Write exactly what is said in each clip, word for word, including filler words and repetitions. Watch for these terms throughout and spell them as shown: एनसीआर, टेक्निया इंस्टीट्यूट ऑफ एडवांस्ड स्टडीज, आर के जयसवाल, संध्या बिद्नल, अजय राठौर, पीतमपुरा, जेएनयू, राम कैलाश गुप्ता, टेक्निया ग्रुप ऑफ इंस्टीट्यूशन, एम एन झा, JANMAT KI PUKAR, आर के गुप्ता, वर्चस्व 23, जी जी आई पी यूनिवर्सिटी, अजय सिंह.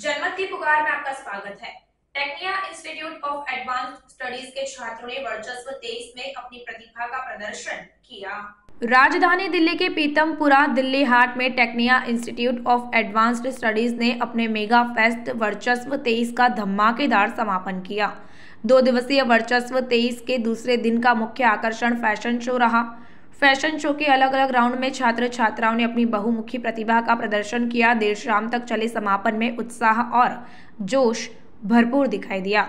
जनमत की पुकार में आपका स्वागत है। टेक्निया इंस्टीट्यूट ऑफ एडवांस्ड स्टडीज के छात्रों ने वर्चस्व तेईस में अपनी प्रतिभा का प्रदर्शन किया। राजधानी दिल्ली के पीतमपुरा दिल्ली हाट में टेक्निया इंस्टीट्यूट ऑफ एडवांस्ड स्टडीज ने अपने मेगा फेस्ट वर्चस्व तेईस का धमाकेदार समापन किया। दो दिवसीय वर्चस्व तेईस के दूसरे दिन का मुख्य आकर्षण फैशन शो रहा। फैशन शो के अलग अलग राउंड में छात्र छात्राओं ने अपनी बहुमुखी प्रतिभा का प्रदर्शन किया। देर शाम तक चले समापन में उत्साह और जोश भरपूर दिखाई दिया।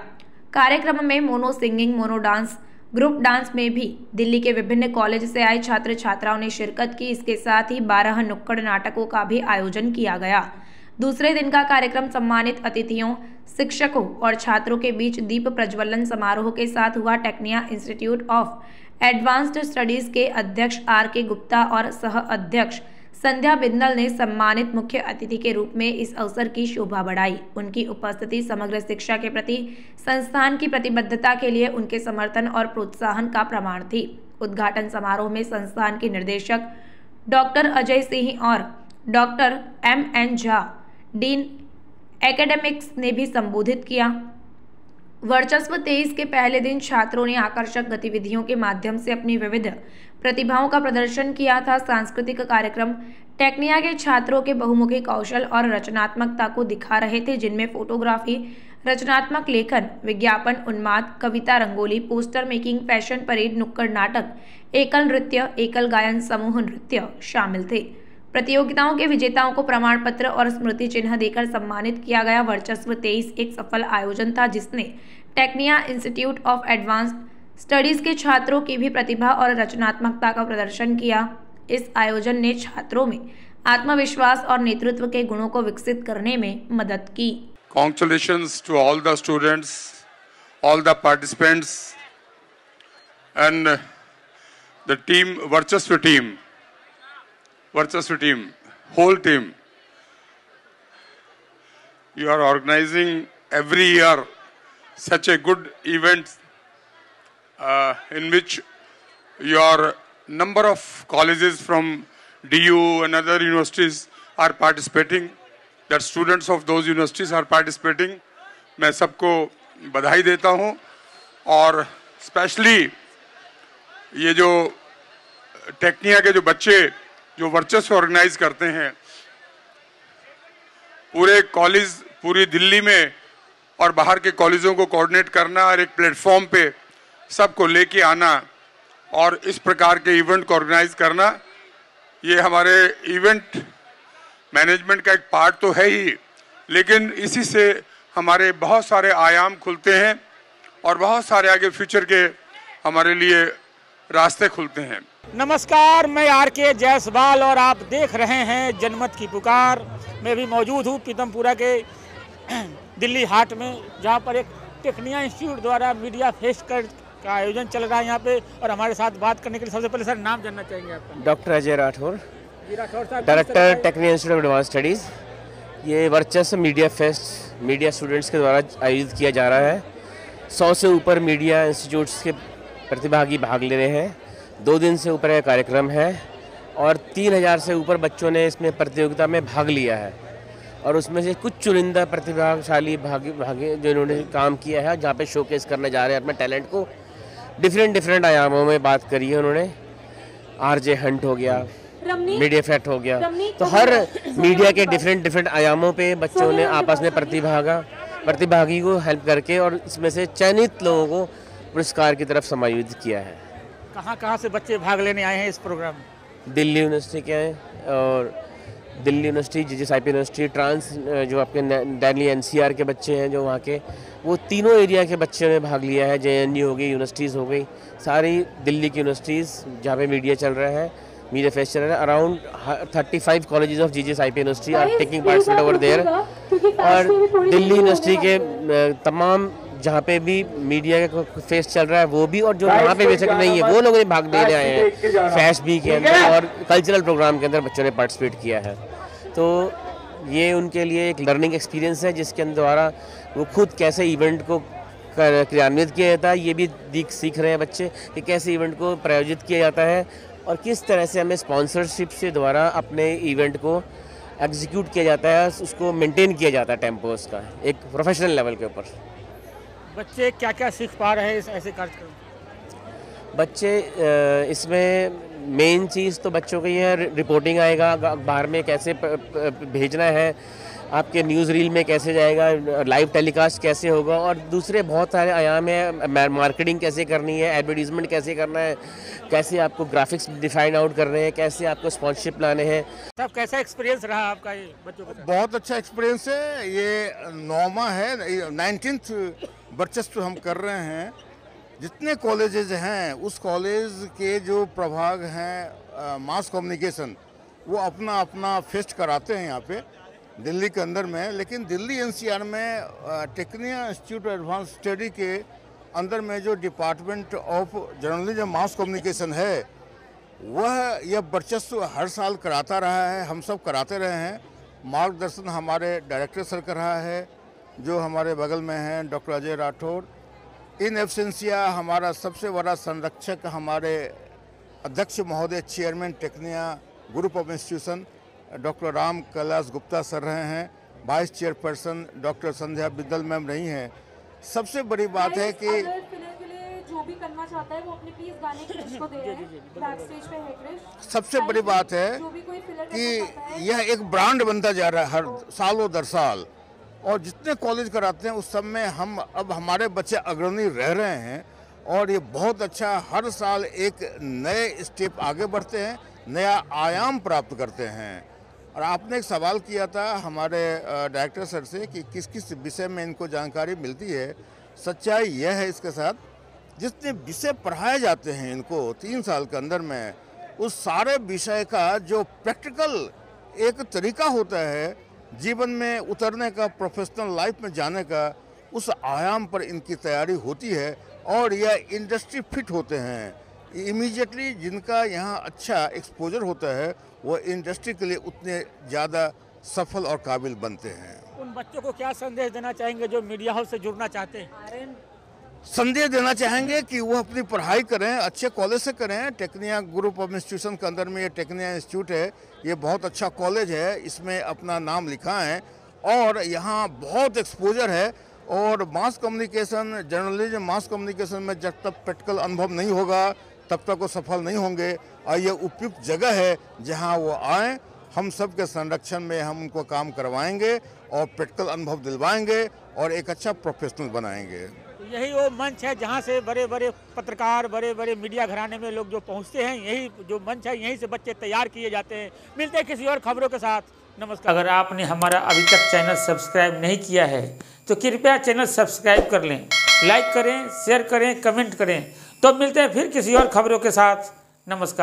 कार्यक्रम में mono singing, mono dance, group dance में भी दिल्ली के विभिन्न कॉलेज से आए छात्र छात्राओं ने शिरकत की। इसके साथ ही बारह नुक्कड़ नाटकों का भी आयोजन किया गया। दूसरे दिन का कार्यक्रम सम्मानित अतिथियों, शिक्षकों और छात्रों के बीच दीप प्रज्वलन समारोह के साथ हुआ। टेक्निया इंस्टीट्यूट ऑफ एडवांस्ड स्टडीज के अध्यक्ष आर के गुप्ता और सह अध्यक्ष संध्या बिद्नल ने सम्मानित मुख्य अतिथि के रूप में इस अवसर की शोभा बढ़ाई। उनकी उपस्थिति समग्र शिक्षा के प्रति संस्थान की प्रतिबद्धता के लिए उनके समर्थन और प्रोत्साहन का प्रमाण थी। उद्घाटन समारोह में संस्थान के निर्देशक डॉक्टर अजय सिंह और doctor एम एन झा, dean academics, ने भी संबोधित किया। वर्चस्व तेईस के पहले दिन छात्रों ने आकर्षक गतिविधियों के माध्यम से अपनी विविध प्रतिभाओं का प्रदर्शन किया था। सांस्कृतिक कार्यक्रम टेक्निया के छात्रों के बहुमुखी कौशल और रचनात्मकता को दिखा रहे थे, जिनमें फोटोग्राफी, रचनात्मक लेखन, विज्ञापन उन्माद, कविता, rangoli, poster making, fashion parade, नुक्कड़ नाटक, एकल नृत्य, एकल गायन, समूह नृत्य शामिल थे। प्रतियोगिताओं के विजेताओं को प्रमाण पत्र और स्मृति चिन्ह देकर सम्मानित किया गया। वर्चस्व तेईस एक सफल आयोजन था, जिसने टेक्निया इंस्टीट्यूट ऑफ एडवांस्ड स्टडीज के छात्रों की भी प्रतिभा और रचनात्मकता का प्रदर्शन किया। इस आयोजन ने छात्रों में आत्मविश्वास और नेतृत्व के गुणों को विकसित करने में मदद की। Congratulations to all the students, all the participants and the team, Varchasva team, Varchasva team, whole team. You are organizing every year such a good event uh, in which your number of colleges from D U and other universities are participating. That students of those universities are participating. मैं सबको बधाई देता हूँ और specially ये जो टेक्निया के जो बच्चे जो वर्चस्व ऑर्गेनाइज करते हैं, पूरे कॉलेज, पूरी दिल्ली में और बाहर के कॉलेजों को कोऑर्डिनेट करना और एक प्लेटफॉर्म पे सबको लेके आना और इस प्रकार के इवेंट को ऑर्गेनाइज करना, ये हमारे इवेंट मैनेजमेंट का एक पार्ट तो है ही, लेकिन इसी से हमारे बहुत सारे आयाम खुलते हैं और बहुत सारे आगे फ्यूचर के हमारे लिए रास्ते खुलते हैं। नमस्कार, मैं आर के जयसवाल और आप देख रहे हैं जनमत की पुकार। मैं भी मौजूद हूँ पीतमपुरा के दिल्ली हाट में, जहाँ पर एक टेक्निया इंस्टीट्यूट द्वारा मीडिया फेस्ट का आयोजन चल रहा है यहाँ पे। और हमारे साथ बात करने के लिए सबसे पहले सर नाम जानना चाहेंगे आपका। Doctor अजय राठौर, director Tecnia institute of advance studies. ये Varchasva media fest media students के द्वारा आयोजित किया जा रहा है। सौ से ऊपर मीडिया इंस्टीट्यूट्स के प्रतिभागी भाग ले रहे हैं। दो दिन से ऊपर यह कार्यक्रम है और तीन हज़ार से ऊपर बच्चों ने इसमें प्रतियोगिता में भाग लिया है और उसमें से कुछ चुनिंदा प्रतिभाशाली भागी भागे जो इन्होंने काम किया है, जहाँ पे शोकेस करने जा रहे हैं अपने टैलेंट को। डिफरेंट डिफरेंट आयामों में बात करी है उन्होंने। आरजे हंट हो गया, मीडिया फैट हो गया, तो हर मीडिया के डिफरेंट डिफरेंट आयामों पर बच्चों ने आपस में प्रतिभागा प्रतिभागी को हेल्प करके और इसमें से चयनित लोगों को पुरस्कार की तरफ समायोजित किया है। कहाँ कहाँ से बच्चे भाग लेने आए हैं इस प्रोग्राम में? दिल्ली यूनिवर्सिटी के हैं और Delhi University, जी जी आई पी यूनिवर्सिटी, trans जो आपके दिल्ली एनसीआर के बच्चे हैं जो वहाँ के, वो तीनों एरिया के बच्चों ने भाग लिया है। जेएनयू हो गई, यूनिवर्सिटीज़ हो गई, सारी दिल्ली की यूनिवर्सिटीज़ जहाँ पे मीडिया चल रहा है, मीडिया फेस्ट चल रहा है। Around thirty five college of जी जी आई पी यूनिवर्सिटी are taking participate over there. और दिल्ली यूनिवर्सिटी के तमाम जहाँ पे भी मीडिया का फेस्ट चल रहा है वो भी, और जो वहाँ पे बेशक नहीं है वो लोग भाग लेने आए हैं फेस्ट भी के अंदर और कल्चरल प्रोग्राम के अंदर बच्चों ने पार्टिसिपेट किया है। तो ये उनके लिए एक लर्निंग एक्सपीरियंस है, जिसके द्वारा वो खुद कैसे इवेंट को क्रियान्वित किया जाता है ये भी दीख सीख रहे हैं बच्चे, कि कैसे इवेंट को प्रायोजित किया जाता है और किस तरह से हमें स्पॉन्सरशिप से द्वारा अपने इवेंट को एग्जीक्यूट किया जाता है, उसको मेंटेन किया जाता है टेम्पो उसका एक प्रोफेशनल लेवल के ऊपर। बच्चे क्या क्या सीख पा रहे हैं इस ऐसे कार्यक्रम? बच्चे इसमें मेन चीज़ तो बच्चों की है रिपोर्टिंग आएगा, अखबार में कैसे भेजना है, आपके न्यूज़ रील में कैसे जाएगा, लाइव टेलीकास्ट कैसे होगा, और दूसरे बहुत सारे आयाम है, मार्केटिंग कैसे करनी है, एडवर्टीजमेंट कैसे करना है, कैसे आपको ग्राफिक्स डिफाइन आउट करने हैं, कैसे आपको स्पॉन्सरशिप लाने हैं। सब कैसा एक्सपीरियंस रहा आपका ये बच्चों का? बहुत अच्छा एक्सपीरियंस है। ये नौमा है, नाइनटीन्थ वर्चस्व हम कर रहे हैं। जितने कॉलेजेज हैं उस कॉलेज के जो प्रभाग हैं मास कम्युनिकेशन, वो अपना अपना फेस्ट कराते हैं यहाँ पे दिल्ली के अंदर में। लेकिन दिल्ली एनसीआर में Tecnia institute of Advanced Study के अंदर में जो department of journalism mass communication है, वह यह वर्चस्व हर साल कराता रहा है, हम सब कराते रहे हैं। मार्गदर्शन हमारे डायरेक्टर सर कर रहा है, जो हमारे बगल में हैं doctor अजय राठौर। In absentia हमारा सबसे बड़ा संरक्षक हमारे अध्यक्ष महोदय chairman टेक्निया ग्रुप ऑफ इंस्टीट्यूशन doctor राम कैलाश गुप्ता sir रहे हैं, vice chairperson doctor संध्या बिद्नल ma'am रही हैं। सबसे बड़ी बात है कि जो भी करना चाहता है वो अपने प्लीज गाने की को दे रहे हैं बैक स्टेज पे है। सबसे बड़ी बात है कि यह एक ब्रांड बनता जा रहा है हर सालों दर साल, और जितने कॉलेज कराते हैं उस सब में हम अब हमारे बच्चे अग्रणी रह रहे हैं, और ये बहुत अच्छा हर साल एक नए स्टेप आगे बढ़ते हैं, नया आयाम प्राप्त करते हैं। और आपने एक सवाल किया था हमारे डायरेक्टर सर से कि किस किस विषय में इनको जानकारी मिलती है। सच्चाई यह है इसके साथ, जितने विषय पढ़ाए जाते हैं इनको तीन साल के अंदर में, उस सारे विषय का जो प्रैक्टिकल एक तरीका होता है जीवन में उतरने का, प्रोफेशनल लाइफ में जाने का, उस आयाम पर इनकी तैयारी होती है और यह इंडस्ट्री फिट होते हैं इमीडिएटली। जिनका यहाँ अच्छा एक्सपोजर होता है वो इंडस्ट्री के लिए उतने ज़्यादा सफल और काबिल बनते हैं। उन बच्चों को क्या संदेश देना चाहेंगे जो मीडिया हाउस से जुड़ना चाहते हैं? संदेश देना चाहेंगे कि वो अपनी पढ़ाई करें, अच्छे कॉलेज से करें। टेक्निया ग्रुप ऑफ इंस्टीट्यूशन के अंदर में ये टेक्निया इंस्टीट्यूट है, ये बहुत अच्छा कॉलेज है, इसमें अपना नाम लिखा है और यहाँ बहुत एक्सपोजर है। और mass communication, journalism mass communication में जब तक प्रैक्टिकल अनुभव नहीं होगा तब तक वो सफल नहीं होंगे, और ये उपयुक्त जगह है जहां वो आए। हम सब के संरक्षण में हम उनको काम करवाएंगे और प्रैक्टिकल अनुभव दिलवाएंगे और एक अच्छा प्रोफेशनल बनाएंगे। यही वो मंच है जहां से बड़े बड़े पत्रकार, बड़े बड़े मीडिया घराने में लोग जो पहुंचते हैं, यही जो मंच है, यहीं से बच्चे तैयार किए जाते हैं। मिलते हैं किसी और खबरों के साथ, नमस्कार। अगर आपने हमारा अभी तक चैनल सब्सक्राइब नहीं किया है तो कृपया चैनल सब्सक्राइब कर लें, लाइक करें, शेयर करें, कमेंट करें। तो मिलते हैं फिर किसी और खबरों के साथ, नमस्कार।